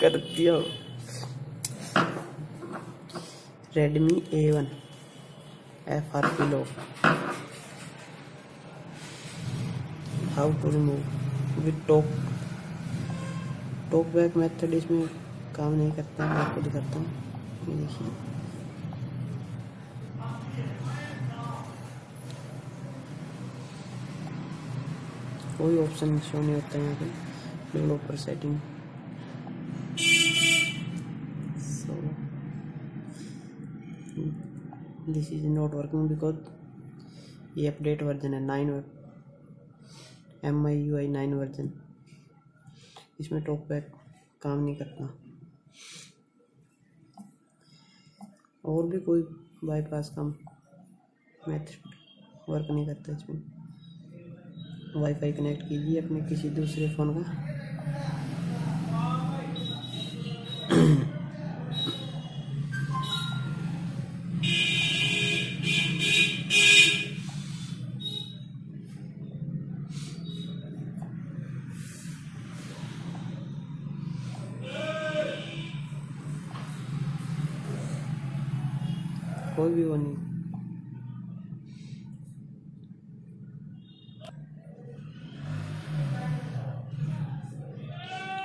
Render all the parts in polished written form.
कर दिया। Redmi A1 FRP lock, how to remove with talk back method इसमें काम नहीं करता है। मैं आपको दिखाता हूँ, ये देखिए कोई ऑप्शन शो नहीं होता है यहाँ पे। Developer setting this is not working because ये अपडेट वर्जन है 9 MIUI 9 वर्जन, इसमें टॉक बैक काम नहीं करता। और भी कोई बाईपास काम मेथड वर्क नहीं करता इसमें। वाईफाई कनेक्ट कीजिए अपने किसी दूसरे फ़ोन का। कोई भी वो नहीं।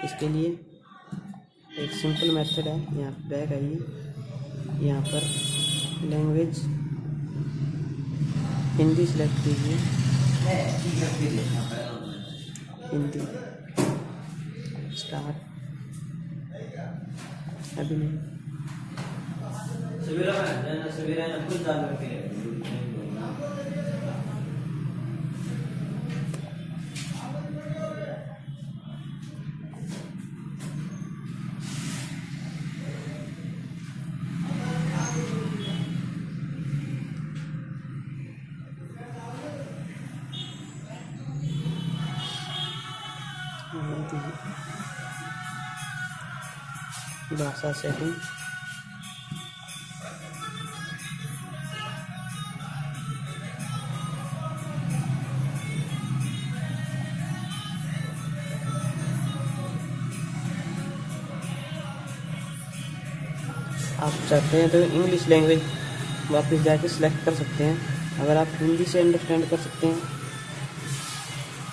इसके लिए एक सिंपल मेथड है, यहाँ बैक आइए, यहाँ पर लैंग्वेज हिंदी सेलेक्ट कीजिए, हिंदी स्टार्ट। अभी नहीं भाषा सेटिंग आप चाहते हैं तो इंग्लिश लैंग्वेज वापस जाके सिलेक्ट कर सकते हैं। अगर आप हिंदी से अंडरस्टैंड कर सकते हैं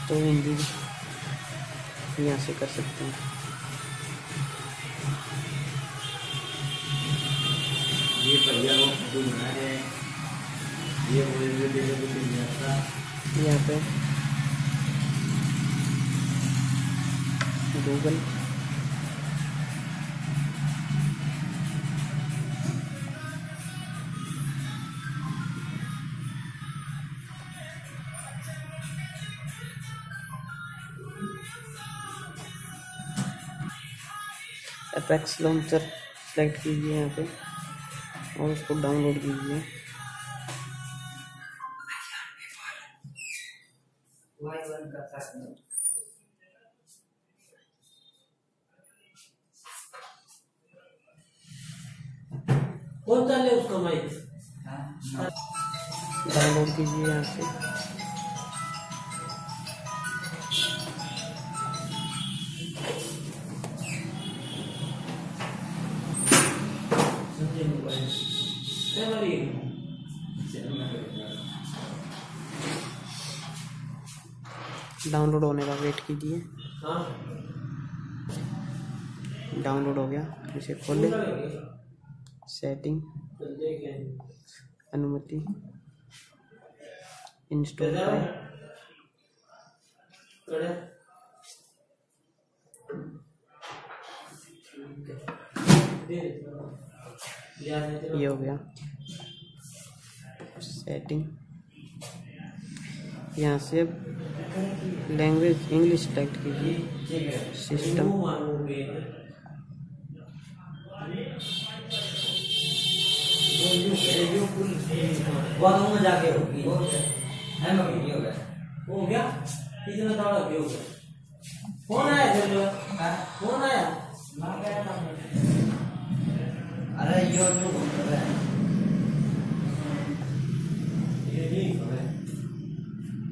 तो हिंदी यहाँ से कर सकते हैं। ये है यहाँ पे गूगल एपेक्स लॉन्चर सेलेक्ट कीजिए यहाँ पे और उसको डाउनलोड कीजिए। डाउनलोड कीजिए यहाँ से। डाउनलोड होने का वेट कीजिए। डाउनलोड हो गया, इसे खोलें। सेटिंग, अनुमति, इंस्टॉल करें। ये हो गया सेटिंग। यहाँ से लैंग्वेज इंग्लिश सेलेक्ट कीजिए, सिस्टम जाके हो गया। फोन आया, फोन आया। अरे यो तो है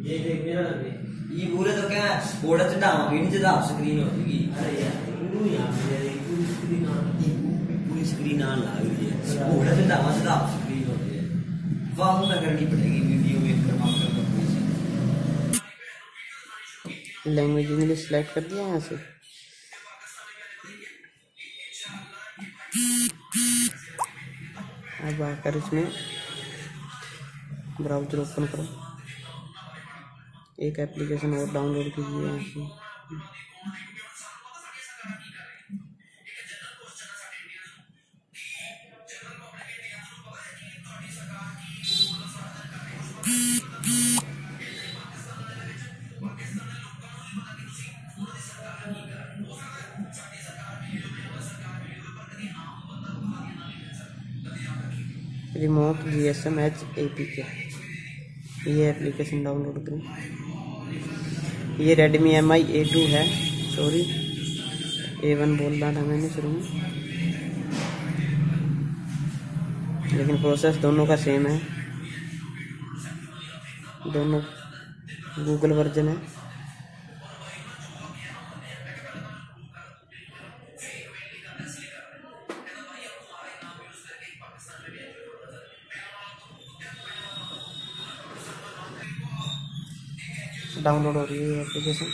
ये देख मेरा ये बोले तो क्या बोर्ड से डाउन नीचे दाब स्क्रीन हो जाएगी। अरे यार लैंग्वेज इंग्लिश सेलेक्ट कर दिया यहाँ से। अब आकर इसमें ब्राउजर ओपन करो, एक एप्लीकेशन और डाउनलोड कीजिए यहाँ से। रिमोट जीएसएम एच एपीके, ये एप्लीकेशन डाउनलोड करें। ये रेडमी MIUI A2 है, सॉरी A1 बोल रहा था मैंने शुरू में, लेकिन प्रोसेस दोनों का सेम है, दोनों गूगल वर्जन है। डाउनलोड हो रही है एप्लीकेशन।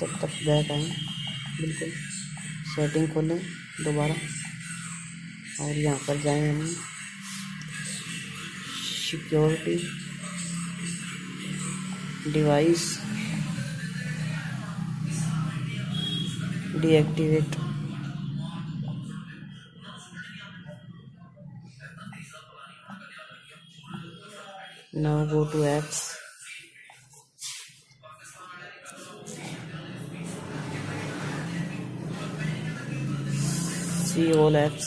तब तक बैक आए, बिल्कुल सेटिंग खोलें दोबारा और यहाँ पर जाएं हम security, device deactivate, now go to apps, see all apps,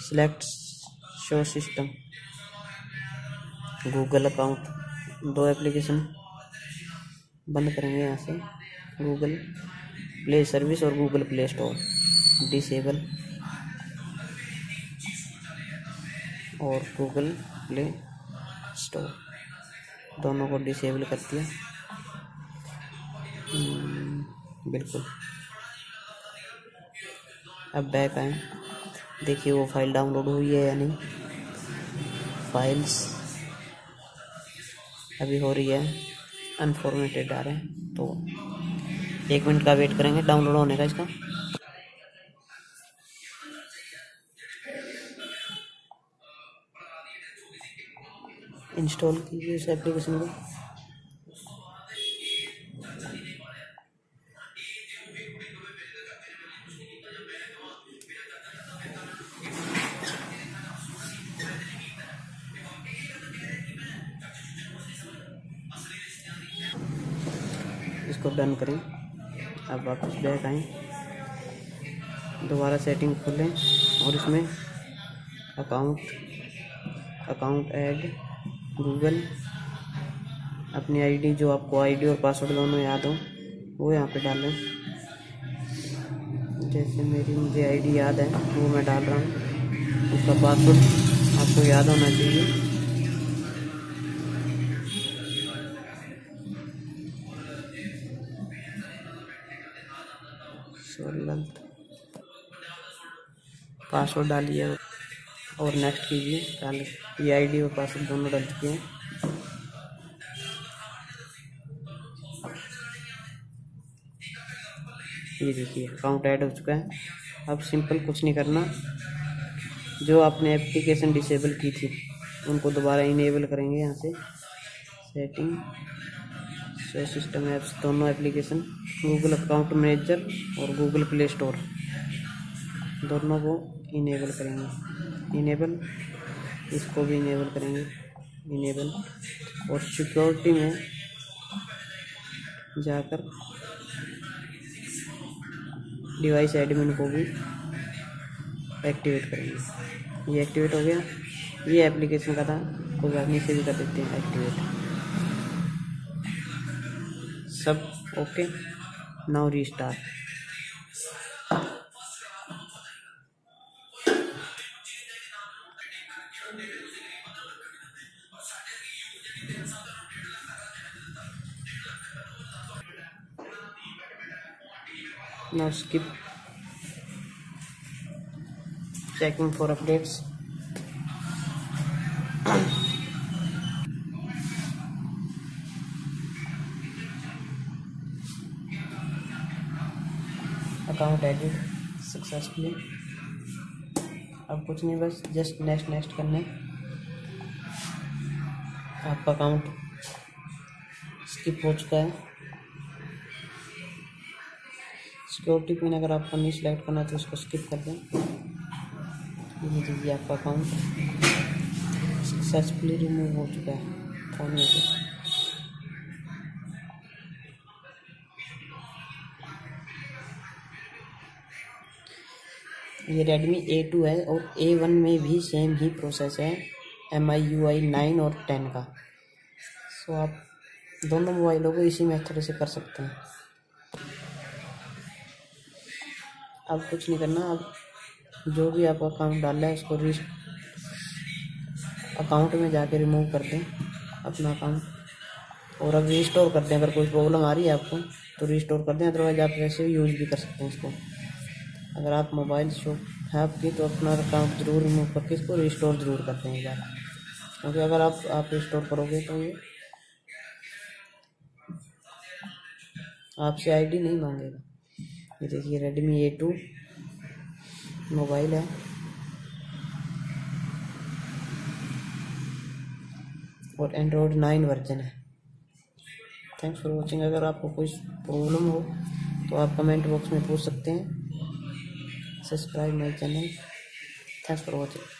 select show system, Google account, दो एप्लीकेशन बंद करेंगे यहाँ से, Google Play Service और Google Play Store disable और Google Play Store दोनों को डिसेबल कर दिया बिल्कुल। अब बैक आए, देखिए वो फाइल डाउनलोड हुई है या नहीं। फाइल्स अभी हो रही है, अनफॉर्मेटेड आ रहे हैं, तो एक मिनट का वेट करेंगे डाउनलोड होने का इसका। इंस्टॉल कीजिए इस एप्लीकेशन को। इसको डन करें। अब वापस बैक आएँ, दोबारा सेटिंग खोलें और इसमें अकाउंट ऐड, गूगल, अपनी आईडी, जो आपको आईडी और पासवर्ड दोनों याद हो वो यहाँ पे डालें। जैसे मेरी मुझे आईडी याद है वो मैं डाल रहा हूँ, उसका पासवर्ड आपको याद होना चाहिए। सॉरी गलत पासवर्ड डालिए और नेक्स्ट कीजिए। ये आईडी और पासवर्ड दोनों डाल चुके हैं। ये देखिए अकाउंट ऐड हो चुका है। अब सिंपल कुछ नहीं करना, जो आपने एप्लीकेशन डिसेबल की थी उनको दोबारा इनेबल करेंगे यहाँ से। सेटिंग शो सिस्टम ऐप्स दोनों एप्लीकेशन, गूगल अकाउंट मैनेजर और गूगल प्ले स्टोर दोनों को इनेबल करेंगे। इनेबल, इसको भी इनेबल करेंगे, इनेबल। और सिक्योरिटी में जाकर डिवाइस एडमिन को भी एक्टिवेट करेंगे। ये एक्टिवेट हो गया, ये एप्लीकेशन का था, कोई बात नहीं, इसे भी कर देते हैं एक्टिवेट। सब okay, now restart. Now skip checking for updates. Account added successfully. अब कुछ नहीं, बस जस्ट नेक्स्ट नेक्स्ट करने, आपका अकाउंट स्किप हो चुका है। सिक्योरिटी पिन अगर आपको नहीं सिलेक्ट करना तो उसको स्किप कर दें। ये देखिए आपका अकाउंट सक्सेसफुली रिमूव हो चुका है फोन में से। ये Redmi A2 है और A1 में भी सेम ही प्रोसेस है MIUI 9 और 10 का। सो आप दोनों मोबाइलों को इसी मेथड से कर सकते हैं। अब कुछ नहीं करना, अब जो भी आपका अकाउंट डाला है उसको अकाउंट में जाके रिमूव कर दें अपना अकाउंट, और अब रिस्टोर कर दें। अगर कोई प्रॉब्लम आ रही है आपको तो रिस्टोर कर दें, अदरवाइज आप वैसे यूज़ भी कर सकते हैं इसको। अगर आप मोबाइल शॉप है आपकी तो अपना अकाउंट ज़रूर रिमूव करके इसको रिस्टोर ज़रूर करते हैं यार, क्योंकि अगर आप रिस्टोर करोगे तो ये आपसे आईडी नहीं मांगेगा। ये देखिए Redmi A2 मोबाइल है, और एंड्रॉयड 9 वर्जन है। Thanks for watching. अगर आपको कोई प्रॉब्लम हो तो आप कमेंट बॉक्स में पूछ सकते हैं। Subscribe my channel. Thanks for watching.